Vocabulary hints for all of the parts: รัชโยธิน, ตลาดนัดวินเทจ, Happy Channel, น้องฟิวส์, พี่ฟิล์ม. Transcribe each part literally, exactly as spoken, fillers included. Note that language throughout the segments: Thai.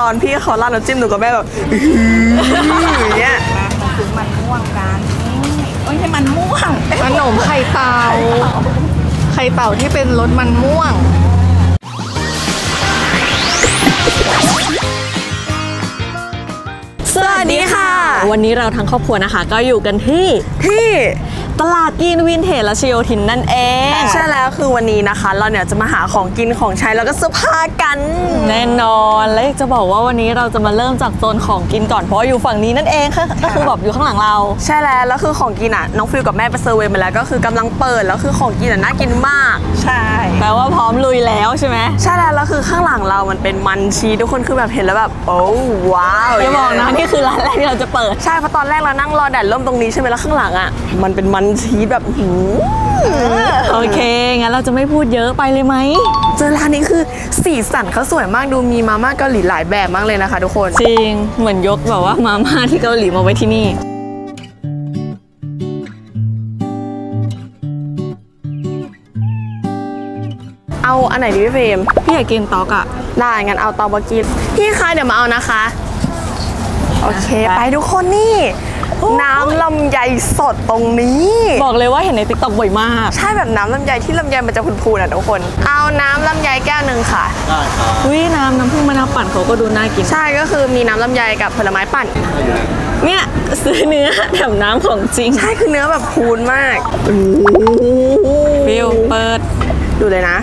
ตอนพี่เขาราดน้ำจิ้มหนูกับแม่แบบอย่างเงี้ยถึงมันม่วงกันโอ้ยให้มันม่วงขนมไข่เต่าไข่เต่าที่เป็นรสมันม่วงสวัสดีค่ะวันนี้เราทั้งครอบครัวนะคะก็อยู่กันที่ที่ตลาดกินวินเทจรัชโยธินนั่นเองใช่แล้วคือวันนี้นะคะเราเนี่ยจะมาหาของกินของใช้แล้วก็เสื้อผ้ากันแน่นอนและจะบอกว่าวันนี้เราจะมาเริ่มจากโซนของกินก่อนเพราะอยู่ฝั่งนี้นั่นเองก็คือแบบอยู่ข้างหลังเราใช่แล้วแล้วคือของกินอ่ะน้องฟิวกับแม่ไปเซอร์เวย์มาแล้วก็คือกำลังเปิดแล้วคือของกินอ่ะน่ากินมากใช่แปลว่าพร้อมลุยแล้วใช่ไหมใช่แล้วแล้วคือข้างหลังเรามันเป็นมันชีทุกคนคือแบบเห็นแล้วแบบโอ้ว้าวอย่าบอกนะนี่คือร้านแรกที่เราจะเปิดใช่เพราะตอนแรกเรานั่งรอแดดร่มตรงนี้ใช่ไหมแล้วข้างหลังอ่ะมันเป็นมันชีแบบหูโอเคงั้นเราจะไม่พูดเยอะไปเลยไหมเจอร้านนี้คือสีสันเขาสวยมากดูมีมาม่าเกาหลีหลายแบบมากเลยนะคะทุกคนจริงเหมือนยกแบบว่ามาม่าที่เกาหลีมาไว้ที่นี่เอาอันไหนดีพี่เฟรมพี่อยากกินต๊อกอะได้งั้นเอาต๊อกบะกิฟพี่คะเดี๋ยวมาเอานะคะโอเคไปทุกคนนี่น้ำลำไยสดตรงนี้บอกเลยว่าเห็นในติ๊กต็อกบ่อยมากใช่แบบน้ำลำไยที่ลำไยมันจะพูนๆนะทุกคนเอาน้ำลำไยแก้วหนึ่งค่ะได้ค่ะวิน้ำน้ำผึ้งมะนาวปั่นเขาก็ดูน่ากินใช่ก็คือมีน้ำลำไยกับผลไม้ปั่นเนี่ยซื้อเนื้อแถมน้ำของจริงใช่คือเนื้อแบบพูนมากฟิวเปิดดูเลยนะ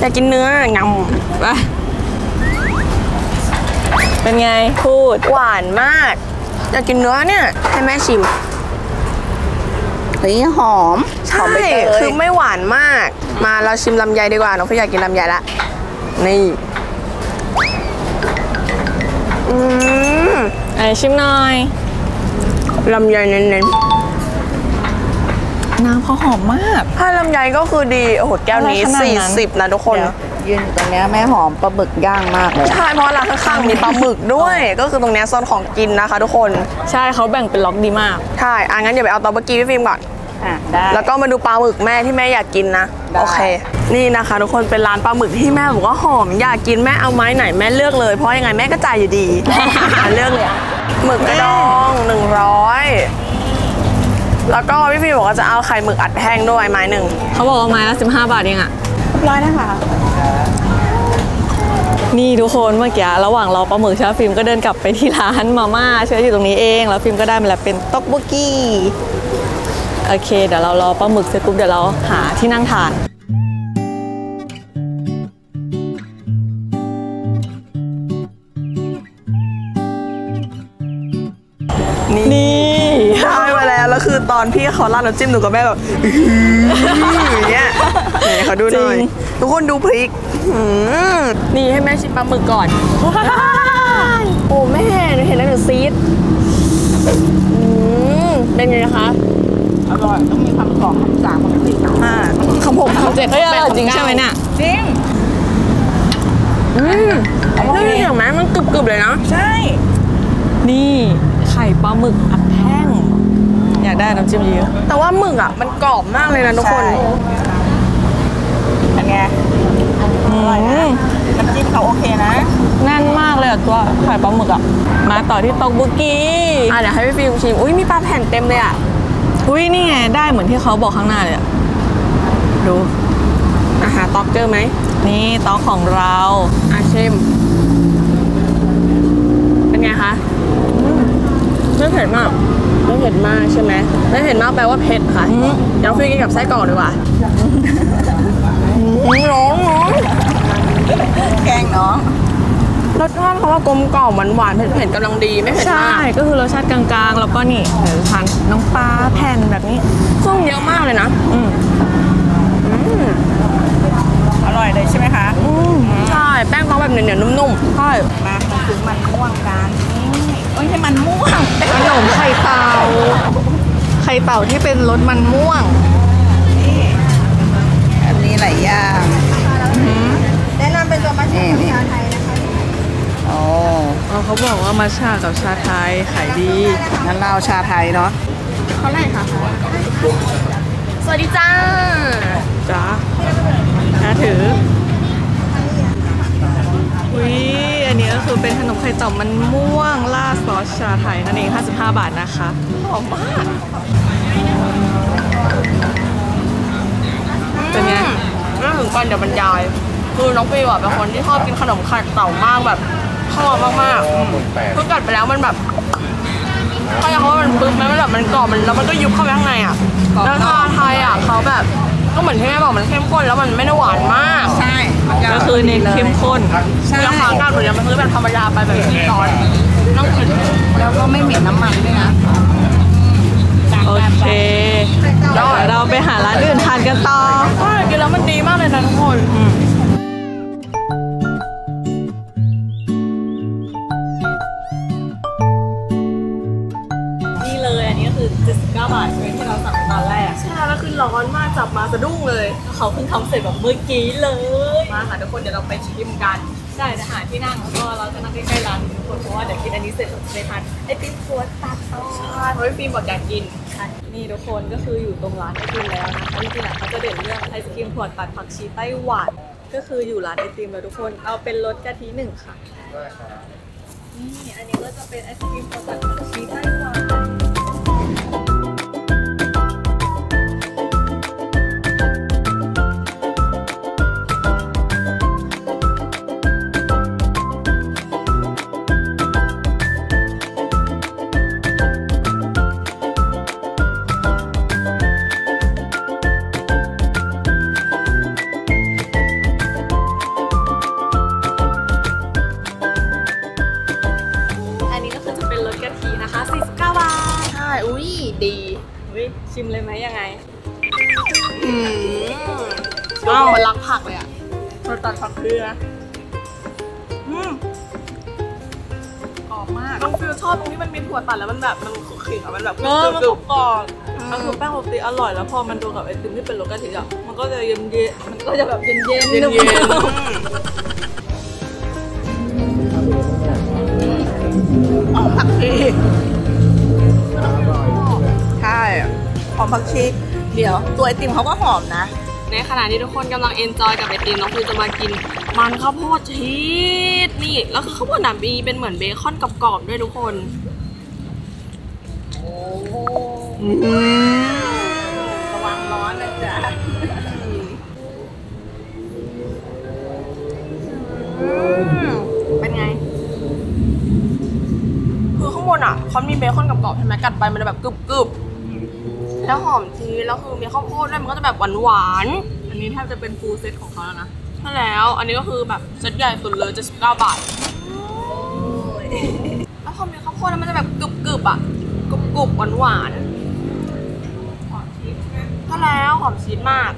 อยากกินเนื้องำไปเป็นไงพูดหวานมากอยากกินเนื้อเนี่ยให้แม่ชิมเฮ้ยหอมใช่คือไม่หวานมากมาเราชิมลำไยดีกว่าน้องพี่อยากกินลำไยละนี่อืมไอชิมหน่อยลำไยเน้นๆน้ำเขาหอมมากถ้าลำไยก็คือดีโอ้โหแก้วนี้สี่สิบนะทุกคนยืนตรงนี้แม่หอมปลาหมึกย่างมากเลยใช่เพราะร้านข้างๆมีปลาหมึกด้วยก็คือตรงนี้โซนของกินนะคะทุกคนใช่เขาแบ่งเป็นล็อกดีมากใช่อ่ะงั้นเดี๋ยวไปเอาตอเบอร์กี้พี่ฟิล์มก่อนอ่ะได้แล้วก็มาดูปลาหมึกแม่ที่แม่อยากกินนะโอเคนี่นะคะทุกคนเป็นร้านปลาหมึกที่แม่บอกว่าหอมอยากกินแม่เอาไม้ไหนแม่เลือกเลยเพราะยังไงแม่ก็จ่ายอยู่ดีเลือกเลยหมึกกระดองหนึ่งร้อยแล้วก็พี่ฟิล์มบอกว่าจะเอาไข่หมึกอัดแห้งด้วยไม้หนึ่งเขาบอกว่าไม้ละสิบห้าบาทเองอะร้อยนะคะนี่ทุกคนเมื่อกี้ระหว่างเราปลาหมึกเช้าฟิล์มก็เดินกลับไปที่ร้านมาม่าเช้าอยู่ตรงนี้เองแล้วฟิล์มก็ได้มาแล้วเป็นต๊อกบะกี้โอเคเดี๋ยวเรารอปลาหมึกเสร็จปุ๊บเดี๋ยวเราหาที่นั่งทานนี่ได้มาแล้วแล้วคือตอนพี่เขาราดน้ำจิ้มหนูกับแม่แบบอย่างเงี้ยนี่เขาดูหน่อยทุกคนดูพริกนี่ให้แม่ชิมปลาหมึกก่อนโอ้แม่หนูเห็นแล้วหนูซีดเป็นไงนะคะอร่อยต้องมีความกรอบของสามของสี่ของห้าของหกของเจ็ดก็เป็นจริงใช่ไหมเนี่ยจริงอืมนี่อย่างนั้นมันกรึบๆเลยเนาะใช่นี่ไข่ปลาหมึกอัดแห้งอยากได้น้ำจิ้มเยอะแต่ว่าหมึกอ่ะมันกรอบมากเลยนะทุกคนเป็นไงอร่อยนะน้ำจิ้มเขาโอเคนะแน่นมากเลยตัวไข่ปลาหมึกอ่ะมาต่อที่ต๊อกบุกี้อ่ะเดี๋ยวให้พี่ฟิวชิมอุ้ยมีปลาแผ่นเต็มเลยอ่ะอุ้ยนี่ไงได้เหมือนที่เขาบอกข้างหน้าเลยดูอาหารต๊อกเจอไหมนี่ต๊อกของเราอาชิมเป็นไงคะไม่เผ็ดมากไม่เผ็ดมากใช่ไหมไม่เผ็ดมากแปลว่าเผ็ดค่ะเดี๋ยวฟิวกินกับไส้กรอกดีกว่าน้องน้องแกงน้องรสชาติเขาว่ากลมกล่อมหวานๆเผ็ดๆกำลังดีไม่เผ็ดมากใช่ก็คือรสชาติกลางๆแล้วก็นี่เดี๋ยวทานน้องปลาแผ่นแบบนี้เครื่องเยอะมากเลยนะอืมอร่อยเลยใช่ไหมคะอืมใช่แป้งเขาแบบเหนียวๆนุ่มๆใช่มาถึงมันม่วงกันโอ้ยให้มันม่วงขนมไข่เต่าไข่เต่าที่เป็นรสมันม่วงมีหลายอย่างแนะนำเป็นตัวมัชชากับชาไทยนะคะอ๋อเขาบอกว่ามัชชากับชาไทยขายดีงั้นเราชาไทยเนาะเขาไรคะสวัสดีจ้าจ้าน่าถืออุ้ยอันนี้ นี้ก็คือเป็นขนมไข่เต่ามันม่วงราดซอสชาไทยนั่นเองห้าสิบห้าบาทนะคะหอมมากเป็นไงเรื่องถึงก่อนเดี๋ยวบรรยายคือน้องปีแบบเป็นคนที่ชอบกินขนมไข่เต่ามากแบบชอบมากมากเพิ่งกัดไปแล้วมันแบบเขาจะเขาว่ามันปึ๊บไหมมันแบบมันกรอบมันแล้วมันก็ยุบเข้าไปข้างในอ่ะแล้วชาไทยอ่ะเขาแบบก็เหมือนที่แม่บอกมันเข้มข้นแล้วมันไม่ได้หวานมากใช่ก็คือเน้นเข้มข้นแล้วขากาดแบบนี้มันซื้อแบบธรรมดาไปแบบที่ร้อนน้ำอุ่นแล้วก็ไม่เหม็นน้ำมันด้วยนะโอเคเราไปหาร้านอื่นทานกันต่อกินแล้วมันดีมากเลยนะทุกคนเจ็ดสิบเก้าบาทเป็นที่เราสั่งตอนแรกใช่แล้วคือร้อนมากจับมาสะดุ้งเลยเขาเพิ่งทำเสร็จแบบเมื่อกี้เลยมาค่ะทุกคนเดี๋ยวเราไปชิมกันได้จะหาที่นั่งแล้วก็เราจะนั่งใกล้ๆร้านทุกคนเพราะว่าเดี๋ยวกินอันนี้เสร็จเราจะไปทานไอติมโพสตัดต่อใช่เพราะพี่ฟิล์มบอกอยากกินนี่ทุกคนก็คืออยู่ตรงร้านไอติมแล้วนะคะจริงๆเขาจะเด่นเรื่องไอศกรีมโพสตัดผักชีไต้หวันก็คืออยู่ร้านไอติมแล้วทุกคนเอาเป็นรสกะทิหนึ่งค่ะนี่อันนี้ก็จะเป็นไอศกรีมโพสตัดผักชีไต้หวันดีชิมเลยไหมยังไงอืมว้าวมันรักผักเลยอ่ะรสตัดผักเกลืออืมกรอบมากน้องฟิวชอบตรงที่มันมีถั่วตัดแล้วมันแบบมันขึงอ่ะมันแบบเออมันกรอบมันคือแป้งโรตีอร่อยแล้วพอมันดูกับไอติมที่เป็นรสกะทิอ่ะมันก็จะเย็นเย็นมันก็จะแบบเย็นเย็นเย็นเย็นอ๋อผักชีหอมผักชีเดี๋ยวตัวไอติมเขาก็หอมนะในขณะที่ทุกคนกำลังเอนจอยกับไอติมน้องฟิวจะมากินมันข้าวโพดชีสนี่แล้วคือข้าวโพดหนามบีเป็นเหมือนเบคอนกรอบๆด้วยทุกคนโอ้ระวังร้อนนะจ๊ะเป็นไงคือข้างบนอ่ะเขามีเบคอนกรอบๆใช่ไหมกัดไปมันแบบกรึบๆแล้วหอมชีสแล้วคือมีข้าวโพดด้วยมันก็จะแบบหวานๆอันนี้แทบจะเป็นฟูลเซตของเขาแล้วนะใช่แล้วอันนี้ก็คือแบบเซตใหญ่สุดเลยเจ็ดสิบเก้าบาทแล้วพอมีข้าวโพดแล้วมันจะแบบกรึบๆอ่ะกรุบๆหวานๆหอมชีสใช่แล้วหอมชีสมาก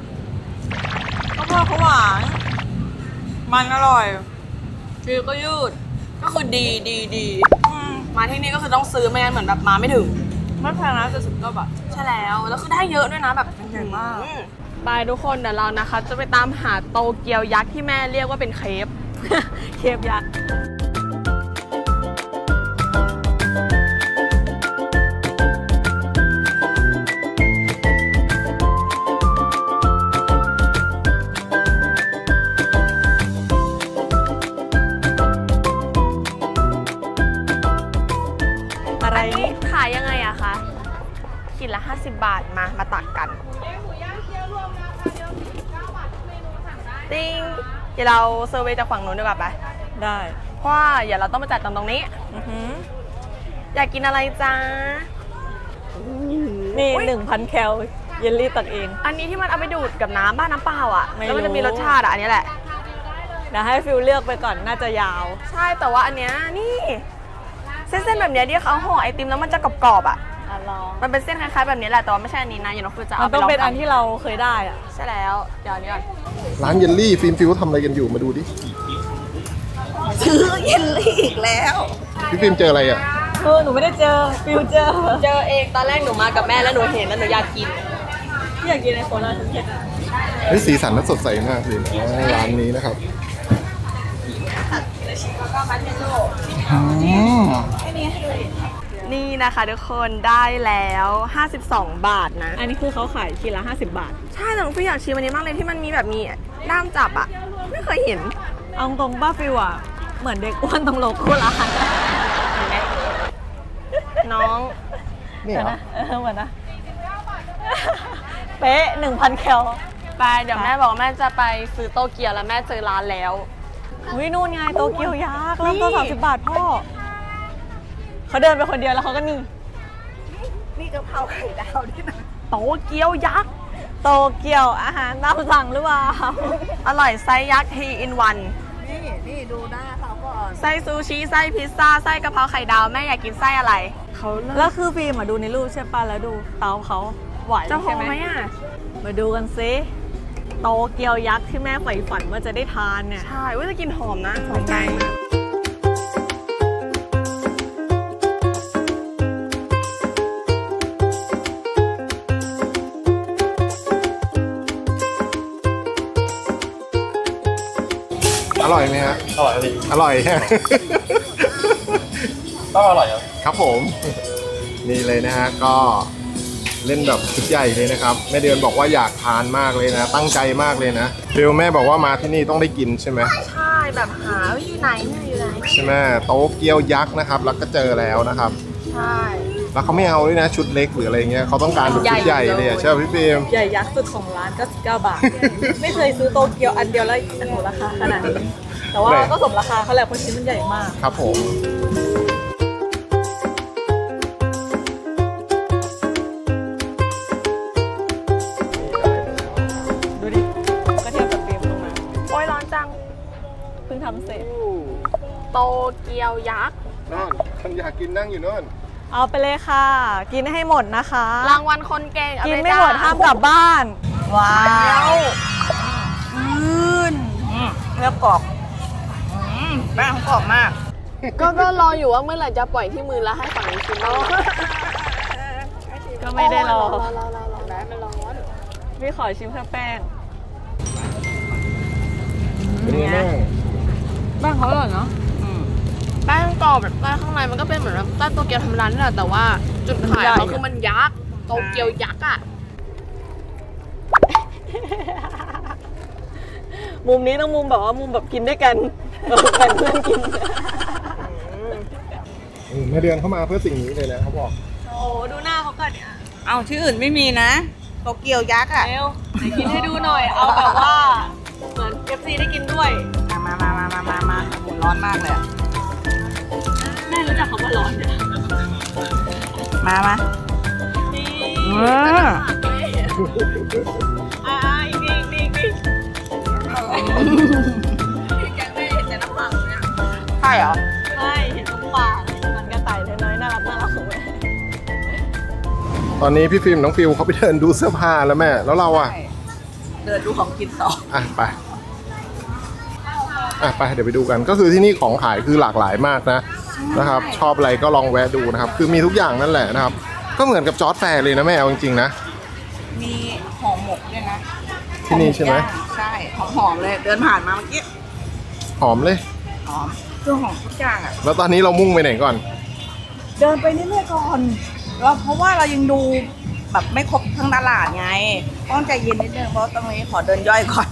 ข้าวโพดเขาหวานมันอร่อยชีสก็ยืดก็คือดีดีดีมาที่นี่ก็คือต้องซื้อไม่งั้นเหมือนแบบมาไม่ถึงไม่แพงนะจะสุดก็แบบใช่แล้วแล้วคือได้เยอะด้วยนะแบบเก่งมากบายทุกคนเดี๋ยวเรานะคะจะไปตามหาโตเกียวยักษ์ที่แม่เรียกว่าเป็นเคฟเคฟยักษ์ห้าสิบบาทมามาตักกันติ๊งเดี๋ยวเราเซอร์เวย์จากฝั่งนู้นดีกว่าไปได้เพราะว่าเดี๋ยวเราต้องมาจัดตรงตรงนี้อยากกินอะไรจ้านี่หนึ่งพันแคลเยลลี่ตักเองอันนี้ที่มันเอาไปดูดกับน้ำบ้านน้ำเปล่าอ่ะแล้วมันจะมีรสชาติอ่ะอันนี้แหละเดี๋ยวให้ฟิวเลือกไปก่อนน่าจะยาวใช่แต่ว่าอันเนี้ยนี่เส้นๆแบบเนี้ยที่เขาห่อไอติมแล้วมันจะกรอบๆอ่ะมันเป็นเส้นคล้ายๆแบบนี้แหละแต่ว่าไม่ใช่อันนี้นะอย่างน้องฟิวจะเอาไปลองมันต้องเป็นอันที่เราเคยได้อะใช่แล้วเดี๋ยวนี้ก่อนร้านเยลลี่ฟิล์มฟิวทำอะไรกันอยู่มาดูดิซื้อเยลลี่อีกแล้วพี่ฟิล์มเจออะไรอ่ะเออหนูไม่ได้เจอฟิวเจอเจอเองตอนแรกหนูมากับแม่แล้วหนูเห็นแล้วหนูอยากกินอยากกินอะไรคนละทุกอย่างเฮ้ยสีสันน่าสดใสมากเลยร้านนี้นะครับนี่นะคะทุกคนได้แล้วห้าสิบสองบาทนะอันนี้คือเขาขายชิ้นละห้าสิบบาทใช่แต่หนูฟิวอยากชิมอันนี้มากเลยที่มันมีแบบมีด้ามจับอะไม่เคยเห็นเอาตรงป้าฟิวอะ เหมือนเด็กอ้วนต้องโลคู่ร้านเห็นไหมน้องนี่เหรอเออเหมือนนะเป๊ะหนึ่งพันแคลไปเดี๋ยวแม่บอกแม่จะไปซื้อโตเกียวแล้วแม่เจอร้านแล้วอุ้ยนู่นไงโตเกียวยักษ์เริ่มต้นสามสิบบาทพ่อเขาเดินไปคนเดียวแล้วเขาก็นี่นี่กะเพราไข่ดาวด้วยนะโตเกียวยักษ์โตเกียวอาหารตามสั่งหรือเปล่าอร่อยไส้ยักษ์ทีอินวันนี่นี่ดูหน้าเขาก่อนไส้ซูชิไส้พิซซ่าไส้กะเพราไข่ดาวแม่อยากกินไส้อะไรเขาแล้วคือฟิล์มมาดูในรูปใช่ป่ะแล้วดูเตาเขาไหวใช่ไหมอ่ะมาดูกันซิโตเกียวยักษ์ที่แม่ใฝ่ฝันว่าจะได้ทานเนี่ยใช่ว่าจะกินหอมนะหอมใจอร่อยไหมฮะอร่อยเลยอร่อยฮะต้องอร่อยครับครับผมนี่เลยนะฮะก็เล่นแบบชุดใหญ่เลยนะครับแม่เดือนบอกว่าอยากทานมากเลยนะตั้งใจมากเลยนะเดี๋ยวแม่บอกว่ามาที่นี่ต้องได้กินใช่ไหมใช่แบบหาอยู่ไหนอยู่ไหนใช่ไหมโต๊ะเกี๊ยวยักษ์นะครับแล้วก็เจอแล้วนะครับใช่แล้วเขาไม่เอาด้วยนะชุดเล็กหรืออะไรเงี้ยเขาต้องการแบบชุดใหญ่เลยใช่ไหมพี่เปมใหญ่ยักษ์สุดของร้านก็สิบเก้าบาทไม่เคยซื้อโต๊ะเกี๊ยวอันเดียวแล้วสมราคาขนาดนี้แต่ว่าก็สมราคาเขาแหละเพราะชิ้นมันใหญ่มากครับผมโตเกียวยักษ์นั่นคนอยากกินนั่งอยู่นั่นเอาไปเลยค่ะกินให้หมดนะคะรางวัลคนเก่งกินไม่หมดห้ามกลับบ้านว้าวลื่นเนื้อกรอบแม่กรอบมากก็ก็รออยู่ว่าเมื่อไหร่จะปล่อยที่มือแล้วให้ฝั่งนี้ชิมบ้างก็ไม่ได้รอพี่ขอชิมแค่แป้งเนี่ยแป้งเขาอร่อยเนาะแป้งกรอบแบบแป้งข้างในมันก็เป็นเหมือนแป้งโตเกียวธรรมดานี่แหละแต่ว่าจุดขายเขาคือมันยักษ์โตเกียวยักษ์อ่ะมุมนี้ต้องมุมแบบว่ามุมแบบกินด้วยกันกันเพื่อนกินแม่เดือนเข้ามาเพื่อสิ่งนี้เลยนะเขาบอกโอ้ดูหน้าเขาก่อนเนี่ยเอาชื่ออื่นไม่มีนะโตเกียวยักษ์อ่ะเร็วกินให้ดูหน่อยเอาแบบว่าเหมือนเอฟซีได้กินด้วยมามามามามามาผมร้อนมากเลยแม่รู้จักคำว่าร้อนเนี่ยมามานี่อ่าอีกอีกอีกอีกแกไม่เห็นแต่น้ำปลาเนี่ยใช่เหรอใช่เห็นน้ำปลามันกระต่ายเลยน้อยน่ารักน่ารักเลยตอนนี้พี่ฟิล์มน้องฟิวเขาไปเดินดูเสื้อผ้าแล้วแม่แล้วเราอ่ะเดินดูของกินต่ออ่ะไปอ่ะไปเดี๋ยวไปดูกันก็คือที่นี่ของขายคือหลากหลายมากนะนะครับชอบอะไรก็ลองแวะดูนะครับคือมีทุกอย่างนั่นแหละนะครับก็เหมือนกับจอร์จแฟร์เลยนะแม่เอาจริงๆนะมีห่อหมกด้วยนะที่นี่ใช่ไหมใช่หอมๆเลยเดินผ่านมาเมื่อกี้หอมเลยหอมคือหอมทุกอย่างอ่ะแล้วตอนนี้เรามุ่งไปไหนก่อนเดินไปเรื่อยๆก่อนเราเพราะว่าเรายังดูแบบไม่ครบทั้งตลาดไงต้องใจเย็นนิดนึงเพราะตรงนี้ขอเดินย่อยก่อน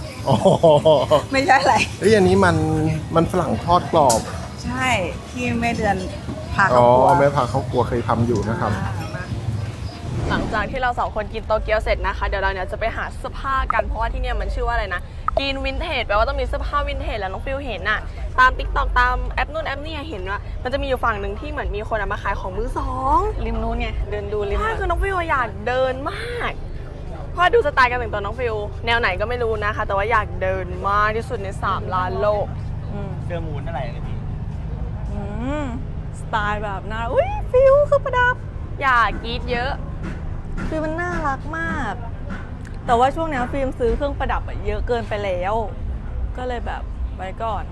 ไม่ใช่อะไรเฮ้ยอันนี้มันมันฝรั่งทอดกรอบใช่ที่แม่เดือนพาเขากลัวแม่พาเขากลัวเคยทำอยู่นะครับหลังจากที่เราสองคนกินโตเกียวเสร็จนะคะเดี๋ยวเราเนี่ยจะไปหาเสื้อผ้ากันเพราะว่าที่เนี่ยมันชื่อว่าอะไรนะกินวินเทจแปลว่าต้องมีเสื้อผ้าวินเทจแล้วน้องฟิวเห็นน่ะตามติ๊กต็อกตามแอปนู่นแอปนี่เห็นว่ามันจะมีอยู่ฝั่งหนึ่งที่เหมือนมีคนเอามาขายของมือสองริมนู้นไงเดินดูริมใช่คือน้องฟิวอยากเดินมากเพราะดูสไตล์การแต่งตัวน้องฟิวแนวไหนก็ไม่รู้นะคะแต่ว่าอยากเดินมากที่สุดในสามล้านโลกเสื้อมูนอะไรกันพี่สไตล์แบบน่าอุ้ยฟิวคือประดับอย่ากรี๊ดเยอะคือมันน่ารักมากแต่ว่าช่วงนี้ฟิล์มซื้อเครื่องประดับเยอะเกินไปแล้วก็เลยแบบไว้ก่อน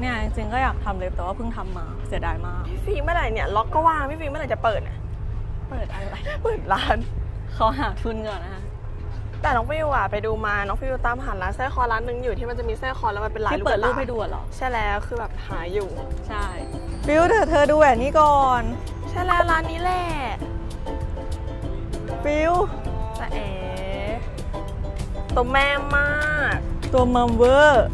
เนี่ยจริงๆก็อยากทำเล็บแต่ว่าเพิ่งทำมาเสียดายมากพี่ฟิล์มเมื่อไหร่เนี่ยล็อกก็ว่างพี่ฟิล์มเมื่อไหร่จะเปิดอ่ะเปิดอะไรเปิดร้านเขาหาทุนก่อนนะคะแต่น้องฟิวอ่ะไปดูมาน้องฟิวตามหาร้านไส้คอร้านนึงอยู่ที่มันจะมีไส้คอแล้วมันเป็นร้านที่เปิดรูปให้ดูหรอใช่แล้วคือแบบหาอยู่ใช่ฟิวเธอเธอดูแบบนี้ก่อนใช่แล้วร้านนี้แหละฟิวแต่เอ๋ตัวแม่มากตัวมัมเวอร์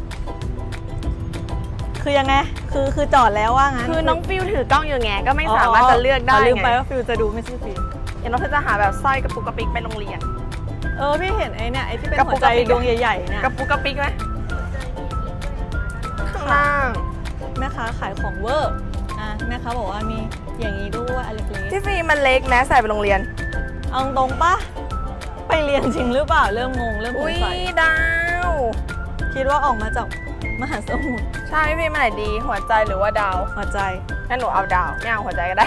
คือยังไงคือคือจอดแล้วว่างั้นคือน้องฟิวถือกล้องอยู่ไงก็ไม่สามารถจะเลือกได้ไงลืมไปว่าฟิวจะดูไม่ใช่ฟิวอย่างน้องฟิวจะหาแบบสร้อยกระปุกกระปิกไปโรงเรียนเออพี่เห็นไอ้เนี่ยไอ้ที่เป็นหัวใจดวงใหญ่ๆเนี่ยกระปุกกระปิกไหมข้างล่างแม่ค้าขายของเวอร์อ่ะแม่ค้าบอกว่ามีอย่างนี้ด้วยอะไรเล็กที่ฟิวมันเล็กแม้ใส่ไปโรงเรียนเอาตรงป่ะไปเรียนจริงหรือเปล่าเริ่มงงเริ่มสงสัยอุ้ยดาวคิดว่าออกมาจากมหาสมุทรใช่พี่มันไหนดีหัวใจหรือว่าดาวหัวใจงั้นหนูเอาดาวไม่เอาหัวใจก็ได้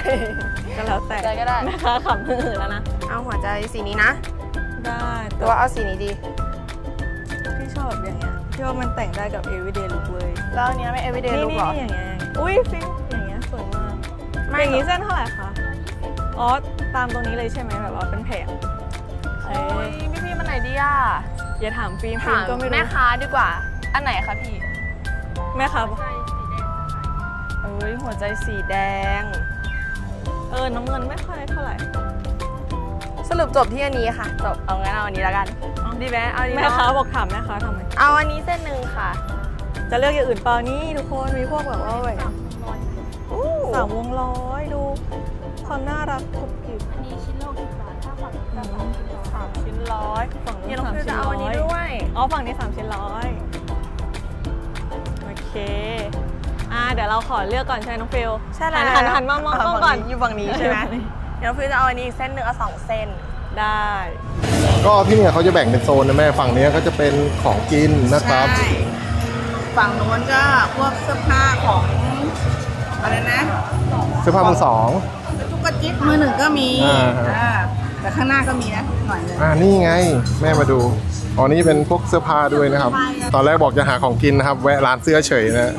ก็แล้วแต่ใจก็ได้แม่ค้าขำหื่นแล้วนะเอาหัวใจสีนี้นะได้แต่ว่าเอาสีนี้ดีพี่ชอบแบบอย่างเงี้ยพี่ว่ามันแต่งได้กับ everyday look เลยแล้วอันนี้ไม่ everyday look หรอนี่อย่างเงี้ยอุ้ยฟิลอย่างเงี้ยสวยมากอย่างนี้เส้นเท่าไหร่คะอ๋อตามตรงนี้เลยใช่ไหมแบบว่าเป็นแผงโอ้ยพี่พี่มันไหนดีอ่ะอย่าถามฟิล์มฟิล์มก็ไม่รู้แม่ค้าดีกว่าอันไหนคะพี่แม่ค้าเอ้ยหัวใจสีแดงเออน้ำเงินไม่ค่อยเท่าไหร่สรุปจบที่อันนี้ค่ะจบเอางั้นเอาอันนี้แล้วกันดีไหมเอาแม่ค้าบอกถามแม่ค้าทำไมเอาอันนี้เส้นหนึ่งค่ะจะเลือกอย่างอื่นเปล่านี่ทุกคนมีพวกแบบว่าแบบสามวงร้อยดูความน่ารักกรุบกริบอันนี้ชิ้นละกี่บาทถ้าฝั่งนี้จะสามชิ้นร้อยฝั่งนี้เราจะเอาอันนี้ด้วยอ๋อฝั่งนี้สามชิ้นร้อยโอเคอ่าเดี๋ยวเราขอเลือกก่อนใช่ไหมน้องฟิลใช่แล้วหันหันมามองกล้องก่อนอยู่ฝั่งนี้ใช่ไหมเดี๋ยวน้องฟิลจะเอาอันนี้เส้นหนึ่งเอาสองเส้นได้ก็ที่เนี่ยเขาจะแบ่งเป็นโซนนะแม่ฝั่งนี้ก็จะเป็นของกินนะครับฝั่งโน้นก็พวกเสื้อผ้าของอะไรนะเสื้อผ้ามือสองตุ๊กจิ๊บมือหนึ่งก็มีแต่ข้างหน้าก็มีนะหน่อยเลยอ่านี่ไงแม่มาดูอ๋อนี่เป็นพวกเสื้อผ้าด้วยนะครับตอนแรกบอกจะหาของกินนะครับแวะร้านเสื้อเฉยนะ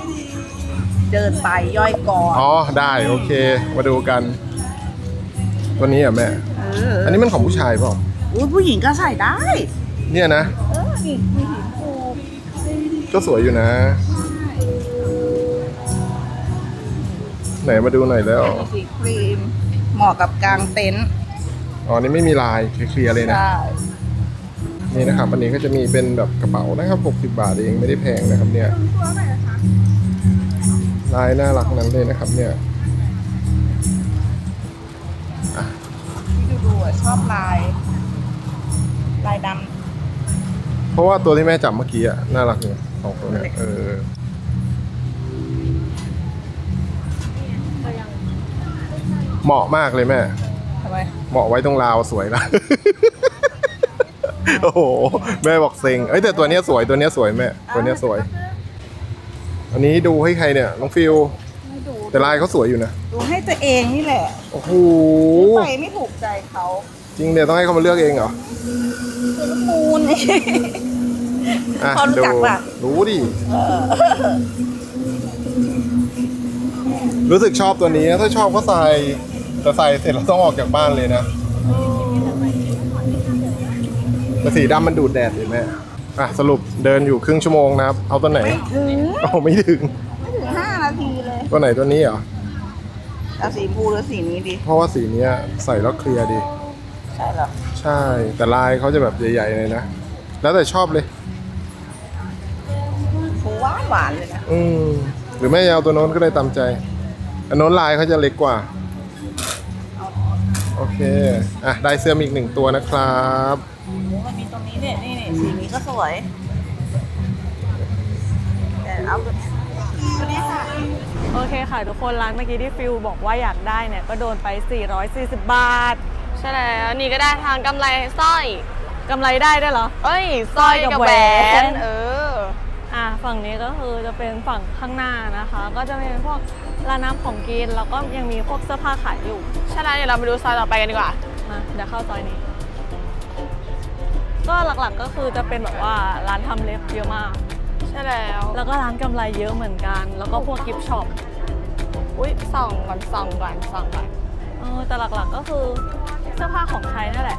เดินไปย่อยก่อนอ๋อได้โอเคมาดูกันตัวนี้อ่ะแม่อันนี้มันของผู้ชายเปล่าผู้หญิงก็ใส่ได้เนี่ยนะก็สวยอยู่นะไหนมาดูหน่อยแล้วสีครีมเหมาะกับกลางเต็นท์อ๋อนี่ไม่มีลายเคลียร์เลยนะนี่นะครับอันนี้ก็จะมีเป็นแบบกระเป๋านะครับหกสิบบาทเองไม่ได้แพงนะครับเนี่ยลายน่ารักนั้นเลยนะครับเนี่ยดูดูชอบลายลายดำเพราะว่าตัวที่แม่จับเมื่อกี้อ่ะน่ารักเนี่ยสองตัวเนี่ยเออเหมาะมากเลยแม่ทำไมเหมาะไว้ตรงราวสวยนะโอ้โหแม่บอกเซ็งเอ้ยแต่ตัวเนี้ยสวยตัวเนี้ยสวยแม่ตัวเนี้ยสวยอันนี้ดูให้ใครเนี่ยน้องฟิวแต่ลายเขาสวยอยู่นะดูให้ตัวเองนี่แหละโอ้โหใส่ไม่ถูกใจเขาจริงเดี๋ยวต้องให้เขามาเลือกเองเหรอตัวละมูลนี่เขารู้จักป่ะรู้ดิรู้สึกชอบตัวนี้ถ้าชอบก็ใส่แต่ใส่เสร็จเราต้องออกจากบ้านเลยนะแต่สีดำมันดูดแดดเห็นไหมอ่ะสรุปเดินอยู่ครึ่งชั่วโมงนะครับเอาตัวไหนไม่ถึงอ๋อไม่ถึงไม่ถึงห้านาทีเลยตัวไหนตัวนี้เหรอเอาสีบูหรือสีนี้ดีเพราะว่าสีนี้ใส่แล้วเคลียร์ดีใช่หรอใช่แต่ลายเขาจะแบบใหญ่ๆเลยนะแล้วแต่ชอบเลยหวานหวานเลยนะอืมหรือไม่เอาตัวโน้นก็ได้ตามใจอันโน้นลายเขาจะเล็กกว่าโอเคอ่ะได้เสื้ออีกหนึ่งตัวนะครับมันมีตรงนี้เนี่ยนี่เนี่ยสีนี้ก็สวยแต่เอาตัวนี้ค่ะโอเคค่ะทุกคนร้านเมื่อกี้ที่ฟิวบอกว่าอยากได้เนี่ยก็โดนไปสี่ร้อยสี่สิบบาทใช่แล้วนี่ก็ได้ทางกำไรสร้อยกำไรได้ได้เหรอเอ้ยสร้อยกับแหวนเอออ่ะฝั่งนี้ก็คือจะเป็นฝั่งข้างหน้านะคะก็จะเป็นพวกร้านน้ำของกินแล้วก็ยังมีพวกเสื้อผ้าขายอยู่ใช่แล้วเดี๋ยวเราไปดูซอยต่อไปกันดีกว่ามาเดี๋ยวเข้าซอยนี้ก็หลักๆก็คือจะเป็นแบบว่าร้านทำเล็บเยอะมากใช่แล้วแล้วก็ร้านกำไรเยอะเหมือนกันแล้วก็พวกกิฟต์ช็อปอุ้ยส่องก่อนส่องก่อนส่องก่อนเออแต่หลักๆก็คือเสื้อผ้าของใช้นั่นแหละ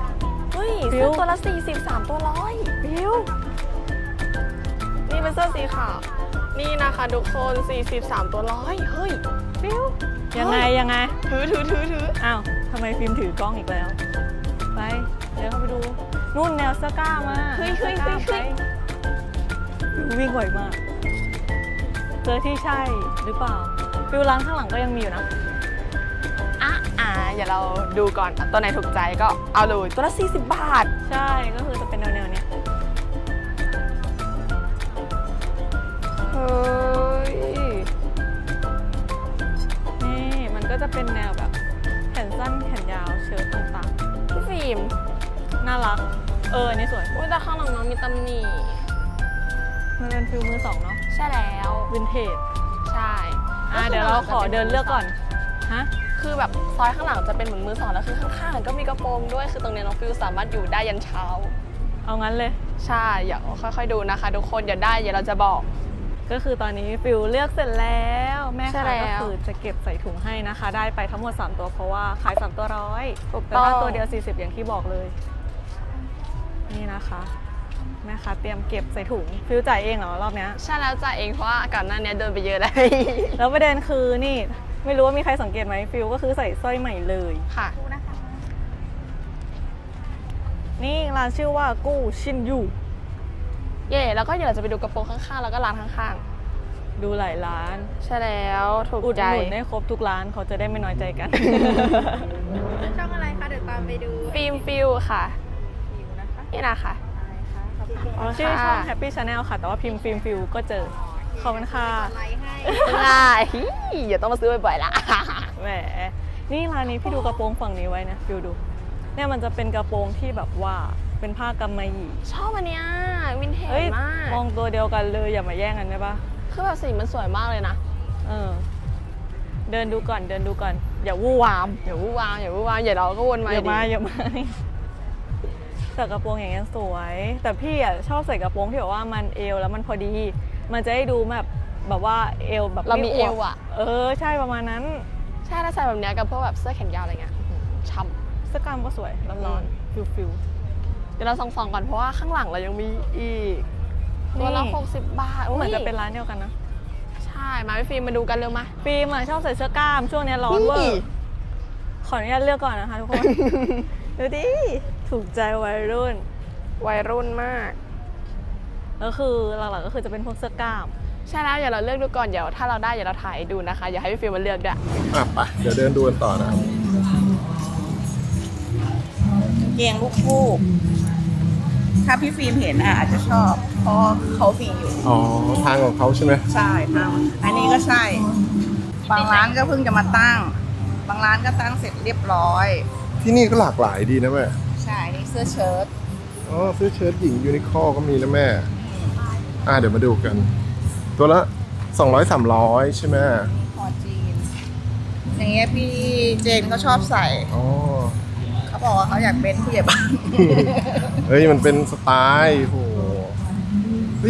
อุ้ยซื้อตัวละสี่สิบสามตัวร้อยบิวนี่เป็นเสื้อสีขาวนี่นะคะทุกคนสี่สิบสามตัวร้อยเฮ้ยฟิวยังไงยังไงถือถือถือถืออ้าวทำไมฟิล์มถือกล้องอีกแล้วไปเดี๋ยวเข้าไปดูนู่นแนวเสื้อกล้ามาเฮ้ยเฮ้ยเฮ้ยวิ่งไหวมาก เจอที่ใช่หรือเปล่าฟิวร้านข้างหลังก็ยังมีอยู่นะอ่ะอ่ะอย่าเราดูก่อนตัวไหนถูกใจก็เอาเลยตัวละสี่สิบบาทใช่ก็คือจะเป็นแนวๆเนี้ยเฮ้ยนี่มันก็จะเป็นแนวแบบแขนสั้นแขนยาวเชิ้ตต่างๆพี่ฟิล์มน่ารักเออนี่สวยอุ้ยแต่ข้างหลังน้องมีตำหนิมันเป็นฟิลมือสองเนาะใช่แล้ววินเทจใช่อ่ะเดี๋ยวเราขอเดินเลือกก่อนฮะคือแบบซอยข้างหลังจะเป็นเหมือนมือสองแล้วคือข้างๆก็มีกระโปรงด้วยคือตรงนี้น้องฟิลสามารถอยู่ได้ยันเช้าเอางั้นเลยใช่อย่าค่อยๆดูนะคะทุกคนอย่าได้อย่าเราจะบอกก็คือตอนนี้ฟิวเลือกเสร็จแล้วแม่ค้าก็คือจะเก็บใส่ถุงให้นะคะได้ไปทั้งหมดสามตัวเพราะว่าขายสามตัวร้อยแต่ว่าตัวเดียวสี่สิบอย่างที่บอกเลยนี่นะคะแม่ค้าเตรียมเก็บใส่ถุงฟิวจ่ายเองเหรอรอบนี้ใช่แล้วจ่ายเองเพราะว่าก่อนหน้านี้เดินไปเยอะเลย แล้วประเด็นคือนี่ไม่รู้ว่ามีใครสังเกตไหมฟิวก็คือใส่สร้อยใหม่เลยค่ะนี่ร้านชื่อว่ากู้ชินยูเย่แล้วก็เดี๋ยวเราจะไปดูกระโปรงข้างๆแล้วก็ร้านข้างๆดูหลายร้านใช่แล้วถูกใจอุดหนุนได้ครบทุกร้านเขาจะได้ไม่น้อยใจกันช่องอะไรคะเดี๋ยวตามไปดูฟิล์มฟิวค่ะนี่นะคะชื่อช่อง Happy Channel ค่ะแต่ว่าพิมพ์ฟิล์มฟิวก็เจอขอบคุณค่ะได้อย่าต้องมาซื้อบ่อยๆละแหมนี่ร้านนี้พี่ดูกระโปรงฝั่งนี้ไว้นะฟิวดูเนี่ยมันจะเป็นกระโปรงที่แบบว่าเป็นผ้ากำมะหยี่ชอบอันเนี้ยวินเทจมากมองตัวเดียวกันเลยอย่ามาแย่งกันได้ปะคือแบบสีมันสวยมากเลยนะเออเดินดูก่อนเดินดูก่อนอย่าวู่วามอย่าวู่วามอย่าวู่วามอย่าเราก็วนมาอย่ามาอย่ามาแต่กระโปรงอย่างเงี้ยสวยแต่พี่อ่ะชอบใส่กระโปรงที่แบบว่ามันเอวแล้วมันพอดีมันจะให้ดูแบบแบบว่าเอวแบบเรามีเอวอ่ะเออใช่ประมาณนั้นใช่ถ้าใส่แบบเนี้ยกับพวกแบบเสื้อแขนยาวอะไรเงี้ยช้ำเสื้อกล้ามก็สวยร้อนๆฟิวๆเดี๋ยวเราส่องๆก่อนเพราะว่าข้างหลังเรายังมีอีกตัวละหกสิบบาทเหมือนจะเป็นร้านเดียวกันนะใช่มาพี่ฟิล์มมาดูกันเร็วมาฟิล์มชอบใส่เสื้อกล้ามช่วงนี้ร้อนเวอร์ขออนุญาตเลือกก่อนนะคะทุกคนดูดิถูกใจวัยรุ่นวัยรุ่นมากก็คือหลักๆก็คือจะเป็นพวกเสื้อกล้ามใช่แล้วอย่าเราเลือกดูก่อนเดี๋ยวถ้าเราได้อย่าเราถ่ายดูนะคะอย่าให้พี่ฟิล์มมาเลือกด้วยอ่ะไปเดี๋ยวเดินดูกันต่อนะครับเกงลูกฟูกถ้าพี่ฟิล์มเห็นอาจจะชอบเพราะเขามีอยู่อ๋อทางของเขาใช่ไหมใช่ทางอันนี้ก็ใช่บางร้านก็เพิ่งจะมาตั้งบางร้านก็ตั้งเสร็จเรียบร้อยที่นี่ก็หลากหลายดีนะแม่ใช่นี่เสื้อเชิ้ตอ๋อเสื้อเชิ้ตหญิงยูนิคอร์ก็มีนะแม่อ่าเดี๋ยวมาดูกันตัวละสองร้อยสามร้อยใช่ไหมคอจีนอย่างเงี้ยพี่เจนก็ชอบใส่อ๋อเขาบอกว่าเขาอยากเป็นผู้ใหญ่บ้านเฮ้ยมันเป็นสไตล์โห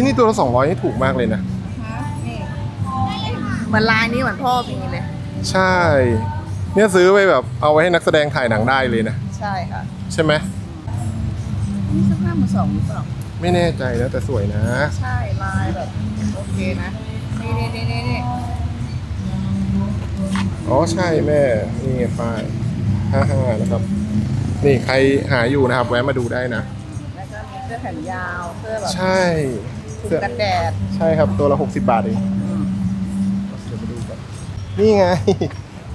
นี่ตัวละสองร้อยนี่ถูกมากเลยนะนี่เหมือนลายนี้เหมือนพ่อพี่เลยใช่เนี่ยซื้อไปแบบเอาไว้ให้นักแสดงถ่ายหนังได้เลยนะใช่ค่ะใช่ไหมนี่เสื้อผ้ามือสองหรือเปล่าไม่แน่ใจนะแต่สวยนะใช่ลายแบบโอเคนะนี่นี่นี่นี่อ๋อใช่แม่นี่ไงป้ายห้าห้านะครับนี่ใครหาอยู่นะครับแวะมาดูได้นะแล้วก็มีเสื้อแขนยาวเสื้อแบบใช่เสื้อกันแดดใช่ครับตัวละหกสิบบาทเองเดี๋ยวมาดูกันนี่ไง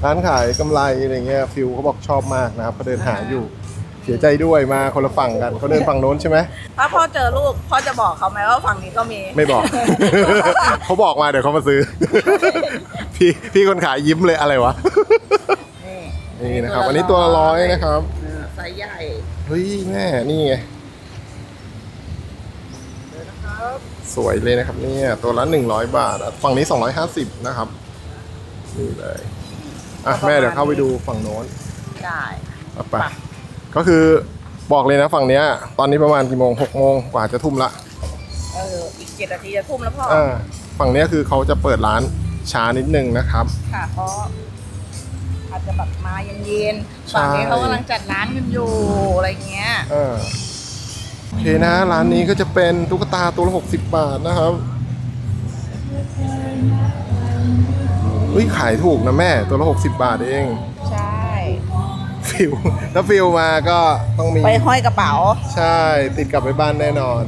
ร้านขายกำไรอะไรเงี้ยฟิวเขาบอกชอบมากนะครับเขาเดินหาอยู่เสียใจด้วยมาคนละฝั่งกันเขาเดินฝั่งโน้นใช่ไหมถ้าพ่อเจอลูกพ่อจะบอกเขาไหมว่าฝั่งนี้ก็มีไม่บอกเขาบอกมาเดี๋ยวเขามาซื้อพี่พี่คนขายยิ้มเลยอะไรวะนี่นะครับอันนี้ตัวร้อยนะครับไซส์ใหญ่เฮ้ยแม่นี่ไงสวยเลยนะครับเนี่ยตัวละหนึ่งร้อยบาทฝั่งนี้สองร้อยห้าสิบนะครับนี่เลยอ่ะแม่เดี๋ยวเข้าไปดูฝั่งโน้นได้ไปก็คือบอกเลยนะฝั่งเนี้ยตอนนี้ประมาณกี่โมงหกโมงกว่าจะทุ่มละเอออีกเจ็ดนาทีจะทุ่มแล้วพ่ออ่าฝั่งเนี้ยคือเขาจะเปิดร้านช้านิดนึงนะครับค่ะเพราะอาจจะแบบมาเย็นๆฝั่งนี้เขากำลังจัดร้านกันอยู่อะไรเงี้ยโอเคนะร้านนี้ก็จะเป็นตุ๊กตาตัวละหกสิบบาทนะครับเฮ้ยขายถูกนะแม่ตัวละหกสิบบาทเองใช่ฟิวถ้าฟิวมาก็ต้องมีไปห้อยกระเป๋าใช่ติดกลับไปบ้านแน่นอน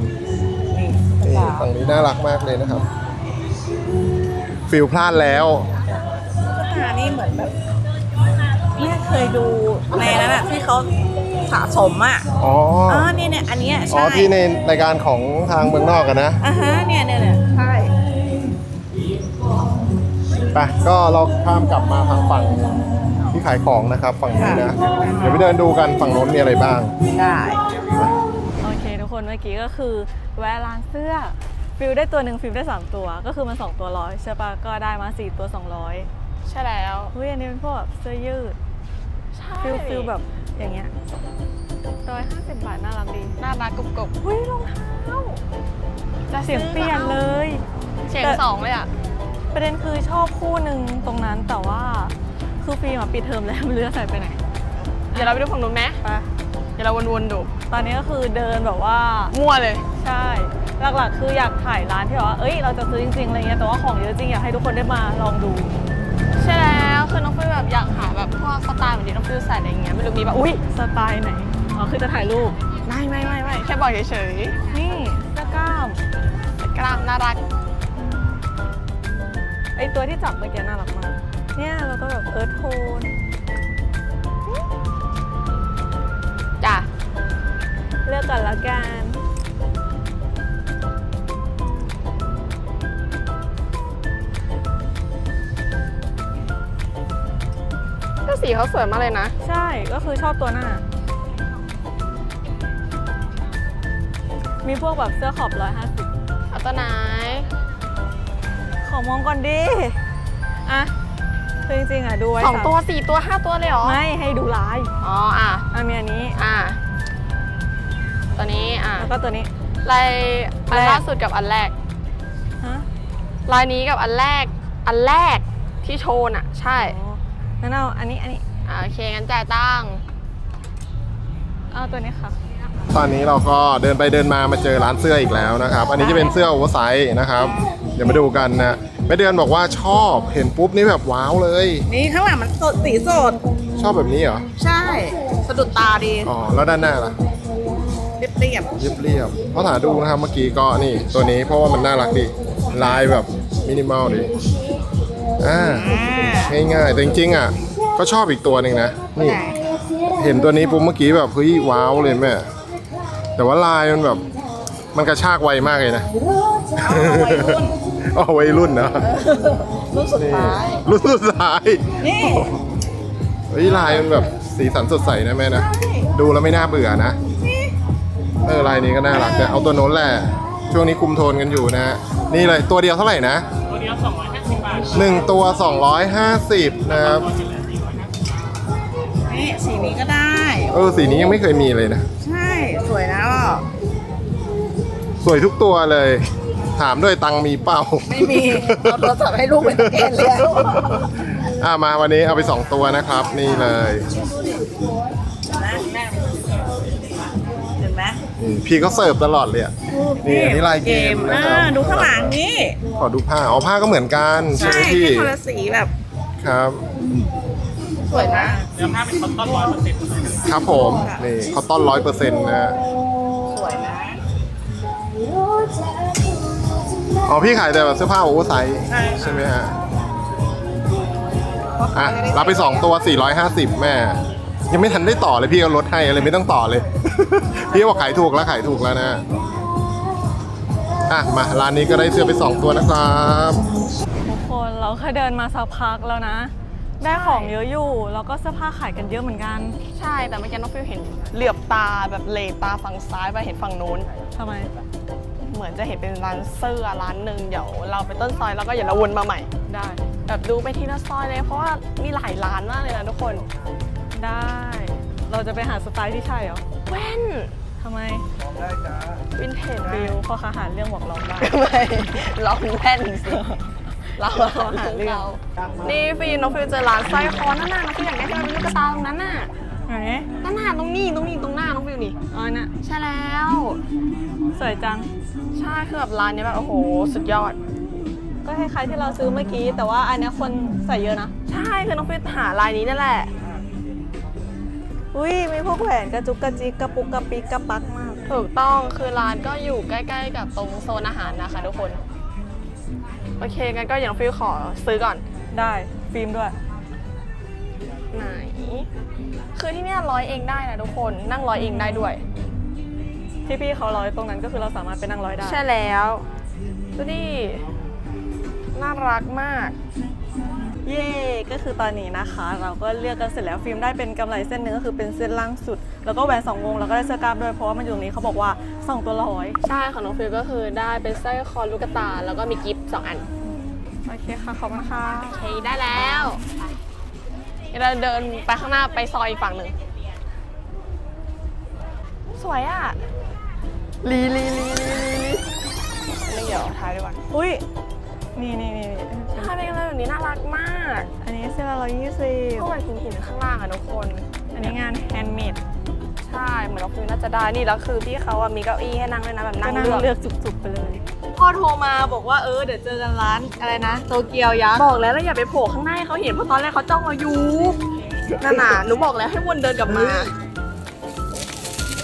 นี่ฝั่งนี้น่ารักมากเลยนะครับ ฟิลพลาดแล้วสถานีเหมือนแบบไม่เคยดูในนั้นอะที่เขาสะสมอะอ๋อเนี่ยเนี่ยอันนี้ใช่อ๋อที่ในรายการของทางเมืองนอกกันนะอ่ะฮะเนี่ยเนี่ยเนี่ยใช่ไปก็เราข้ามกลับมาทางฝั่งที่ขายของนะครับฝั่งนี้นะเดี๋ยวไปเดินดูกันฝั่งโน้นมีอะไรบ้างได้โอเคทุกคนเมื่อกี้ก็คือแวะร้านเสื้อฟิลได้ตัวหนึ่งฟิลได้สามตัวก็คือมันสองตัวร้อยใช่ปะก็ได้มาสี่ตัวสองร้อยใช่แล้วเฮ้ยอันนี้เป็นพวกแบบเสื้อยืดฟิลฟิลแบบอย่างเงี้ยร้อยห้าสิบบาทน่ารักดีน่ารักกรุบกรุบเฮ้ยรองเท้าจะเสียงเปลี่ยนเลยเฉียงสองเลยอะประเด็นคือชอบคู่หนึ่งตรงนั้นแต่ว่าคือฟิลมาปิดเทอมแล้วเลือกใส่ไปไหนเดี๋ยวเราไปดูฝั่งนู้นไหมไปเดี๋ยวเราวนๆดูตอนนี้ก็คือเดินแบบว่ามั่วเลยใช่หลักๆคืออยากถ่ายร้านที่แบบว่าเอ้ยเราจะซื้อจริงๆอะไรเงี้ยแต่ว่าของเยอะจริงอยากให้ทุกคนได้มาลองดูใช่แล้วคือน้องฟิลแบบอยากหาแบบพวกสไตล์เหมือนที่น้องฟิลใส่อะไรเงี้ยไม่รู้มีแบบอุ้ยสไตล์ไหนอ๋อคือจะถ่ายรูปไม่ไม่ไม่ไม่แค่บอกเฉยๆนี่เสื้อกล้ามเสื้อกล้ามน่ารักไอตัวที่จับเมื่อกี้น่ารักมากเนี่ยเราก็แบบเอิร์ธโทนจ้ะเลือกก่อนแล้วกันก็สีเขาสวยมากเลยนะใช่ก็คือชอบตัวหน้ามีพวกแบบเสื้อขอบร้อยห้าสิบเอาตัวไหนขอมองก่อนดิอ่ะคือจริงๆอ่ะดูไว้สองตัวสี่ตัวห้าตัวเลยเหรอไม่ให้ดูลายอ๋ออ่ะอันนี้อ่ะตัวนี้อ่ะแล้วก็ตัวนี้ลายอันล่าสุดกับอันแรกฮะลายนี้กับอันแรกอันแรกที่โชว์น่ะใช่งั้นเอาอันนี้อันนี้อ่ะโอเคงั้นจ่ายตังค์เอาตัวนี้ค่ะตอนนี้เราก็เดินไปเดินมามาเจอร้านเสื้ออีกแล้วนะครับอันนี้จะเป็นเสื้อโอเวอร์ไซส์นะครับเดี๋ยวมาดูกันนะแม่เดือนบอกว่าชอบเห็นปุ๊บนี่แบบว้าวเลยนี่ข้างหลังมันสดสีสดชอบแบบนี้เหรอใช่สะดุดตาดีอ๋อแล้วด้านหน้าล่ะเรียบเรียบเรียบเรียบเพราะถ่ายดูนะครับเมื่อกี้ก็นี่ตัวนี้เพราะว่ามันน่ารักดีลายแบบมินิมอลดีอ่าง่ายๆแต่จริงๆอ่ะก็ชอบอีกตัวหนึ่งนะนี่เห็นตัวนี้ปุ๊บเมื่อกี้แบบเฮ้ยว้าวเลยแม่แต่ว่าลายมันแบบมันกระชากไวมากเลยนะอ๋อวัยรุ่นนะรุ่นสุดท้ายรุ่นสุดท้ายนี่เฮ้ยลายมันแบบสีสันสดใสนะแม่นะดูแล้วไม่น่าเบื่อนะเออลายนี้ก็น่ารักแต่เอาตัวโน้นแหละช่วงนี้คุมโทนกันอยู่นะนี่เลยตัวเดียวเท่าไหร่นะตัวเดียวสองร้อยห้าสิบบาทหนึ่งตัวสองร้อยห้าสิบนะครับนี่สีนี้ก็ได้เออสีนี้ยังไม่เคยมีเลยนะใช่สวยนะสวยทุกตัวเลยถามด้วยตังมีเป้าไม่มีเอาโทรศัพท์ให้ลูกเป็นแกนแล้วอ่ามาวันนี้เอาไปสองตัวนะครับนี่เลยเห็นไหมพี่ก็เสิร์ฟตลอดเลยอ่ะนี่อันนี้ลายเกมนะครับดูข้างหลังนี่ขอดูผ้าอ๋อผ้าก็เหมือนกันใช่พี่คนละสีแบบครับสวยนะเนื้อผ้าเป็นคอตตอนร้อยเปอร์เซ็นต์ครับผมนี่คอตตอนร้อยเปอร์เซ็นต์นะสวยนะอ๋อพี่ขายแต่แบบเสื้อผ้าโอเวอร์ไซส์ใช่ไหมฮะอ่ะรับไปสองตัวสี่ร้อยห้าสิบแม่ยังไม่ทันได้ต่อเลยพี่เอาลดให้อะไรไม่ต้องต่อเลยพี่บอกขายถูกแล้วขายถูกแล้วนะอ่ะมาร้านนี้ก็ได้เสื้อไปสองตัวนะครับทุกคนเราเคยเดินมาสักพักแล้วนะได้ของเยอะอยู่แล้วก็เสื้อผ้าขายกันเยอะเหมือนกันใช่แต่เมื่อกี้น้องฟิวเห็นเหลือบตาแบบเลตาฝั่งซ้ายไปเห็นฝั่งนู้นทำไมเหมือนจะเห็นเป็นร้านเสื้อร้านหนึ่งเดี๋ยวเราไปต้นซอยแล้วก็อย่าละวนมาใหม่ได้แบบดูไปที่หน้าซอยเลยเพราะว่ามีหลายร้านมากเลยนะทุกคนได้เราจะไปหาสไตล์ที่ใช่เหรอแว่นทำไมลองได้จ้าวินเทจฟิลพอขาหาเรื่องบอกลองได้ลองแว่นสิเราหาเรื่องนี่ฟิลน้องฟิลเจอร้านสร้อยคอหน้าหน้าน้องฟิลอยากได้ที่เป็นลูกตาตรงนั้นน่ะไหนหน้าหน้าตรงนี้ตรงนี้ตรงหน้าน้องฟิลนี่อ๋อน่ะใช่แล้วสวยจังใช่คือแบบร้านนี้แบบโอ้โหสุดยอดก็คล้ายๆที่เราซื้อเมื่อกี้แต่ว่าอันนี้คนใส่เยอะนะใช่คือน้องฟิลหาลายนี้นั่นแหละอุ้ยมีพวกแหวนกระจุกกระจิกกระปุกกระปิกกระปักมากถูกต้องคือร้านก็อยู่ใกล้ๆกับตรงโซนอาหารนะคะทุกคน โอเคงั้นก็อย่างฟิวขอซื้อก่อนได้ฟิล์มด้วยไหนคือที่นี่ร้อยเองได้นะทุกคนนั่งร้อยเองได้ด้วยที่พี่เขาร้อยตรงนั้นก็คือเราสามารถไปนั่งร้อยได้ใช่แล้วดูดิน่ารักมากเย่ก็คือตอนนี้นะคะเราก็เลือกกันเสร็จแล้วฟิล์มได้เป็นกำไรเส้นนึงก็คือเป็นเส้นล่างสุดแล้วก็แหวนสองวงแล้วก็ได้เสื้อกล้ามด้วยเพราะว่ามันอยู่ตรงนี้เขาบอกว่าสองตัวร้อยใช่ของน้องฟิล์มก็คือได้เป็นสร้อยคอลูกตาแล้วก็มีกิฟต์สองอันโอเคค่ะขอบคุณค่ะโอเคได้แล้วเราเดินไปข้างหน้าไปซอยอีกฝั่งหนึ่งสวยอ่ะลีลีลีลีเดี๋ยวถ่ายด้วยกันอุ้ยนี่นี่นี่ถ่ายเป็นอะไรแบบนี้น่ารักมากอันนี้เสื้อเรายี่สิบพวกมันกินหินข้างล่างอ่ะทุกคนอันนี้งานแฮนด์เมดใช่เหมือนเราคุยน่าจะได้นี่แล้วคือพี่เขาอ่ะมีเก้าอี้ให้นั่งเลยนะแบบนั่งเลือกจุกๆไปเลยพ่อโทรมาบอกว่าเออเดี๋ยวเจอกันร้านอะไรนะโตเกียวยักษ์บอกแล้วแล้วอย่าไปโผล่ข้างหน้าเขาเห็นเพราะตอนแรกเขาจ้องเราอยู่นั่นน่ะหนูบอกแล้วให้วนเดินกลับมา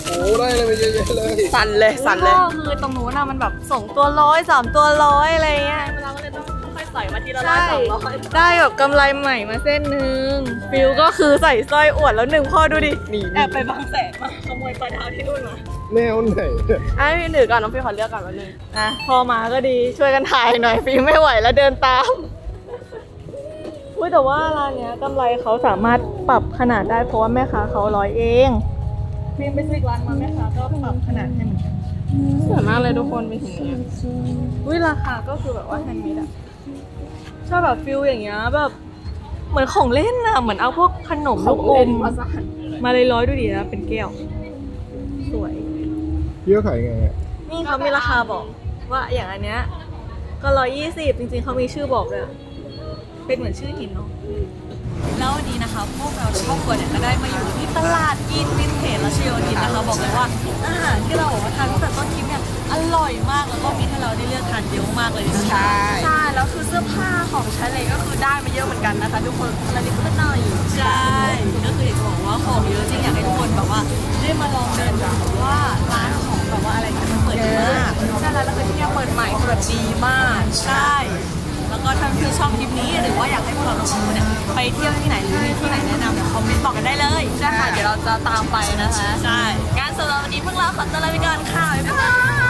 โอ้ได้เลยไปเยอะๆเลยสั่นเลยสั่นเลยก็คือตรงนู้นน่ะมันแบบสองตัวร้อยสามตัวร้อยอะไรเงี้ยเราก็เลยต้องค่อยใส่มาทีละร้อยสองร้อยได้แบบกำไรใหม่มาเส้นหนึ่งฟิวก็คือใส่สร้อยอวดแล้วหนึ่งพ่อดูดิแอบไปบางแสนมาขโมยปลายเท้าที่นู่นมาแนวไหนไอ้พี่หนึ่งก่อนน้องพี่ขอเลือกก่อนวันนึงนะพอมาก็ดีช่วยกันถ่ายหน่อยฟิวไม่ไหวแล้วเดินตามอุ้ยแต่ว่าร้านเนี้ยกำไรเขาสามารถปรับขนาดได้เพราะว่าแม่ค้าเขาร้อยเองฟิวไปซื้อร้านมาแม่ค้าก็ปรับขนาดให้เหมือนกันสวยมากเลยทุกคนเป็นอย่างเงี้ยอุ้ยราคาก็คือแบบว่าแฮนด์เมดอะชอบแบบฟิวอย่างเงี้ยแบบเหมือนของเล่นอะเหมือนเอาพวกขนมลูกอมมาเลยร้อยดูดีนะเป็นแก้วสวยเยอะขายไงนี่เขามีราคาบอกว่าอย่างอันเนี้ยก็ร้อยยี่สิบจริงๆเขามีชื่อบอกเลยเป็นเหมือนชื่อหินเนาะแล้ววันนี้นะคะพวกเราครอบครัวเนี่ยก็ได้มาอยู่ที่ตลาดกินวินเทจและเชโยนินนะคะบอกเลยว่าอาหารที่เราบอกว่าทานตั้งแต่ต้นคลิปเนี่ยอร่อยมากแล้วก็มีให้เราได้เลือกทานเยอะมากเลยใช่ใช่แล้วคือเสื้อผ้าของใช้เลยก็คือได้มาเยอะเหมือนกันนะคะทุกคนละนิดละหน่อยใช่ก็คืออยากจะบอกว่าของเยอะจริงอยากให้ทุกคนแบบว่าได้มาลองเดินดูว่าร้านของแบบว่าอะไรที่มันเปิดมากใช่แล้วแล้วก็ที่นี่เปิดใหม่แบบดีมากใช่แล้วก็ถ้าคือชอบคลิปนี้หรือว่าอยากให้พวกเราลองดูเนี่ยไปเที่ยวที่ไหนหรือที่ไหนแนะนำเนี่ยคอมเมนต์บอกกันได้เลยใช่ค่ะเดี๋ยวเราจะตามไปนะคะใช่งานสำหรับวันนี้พวกเราขอตัวลาไปก่อนค่ะบ๊ายบาย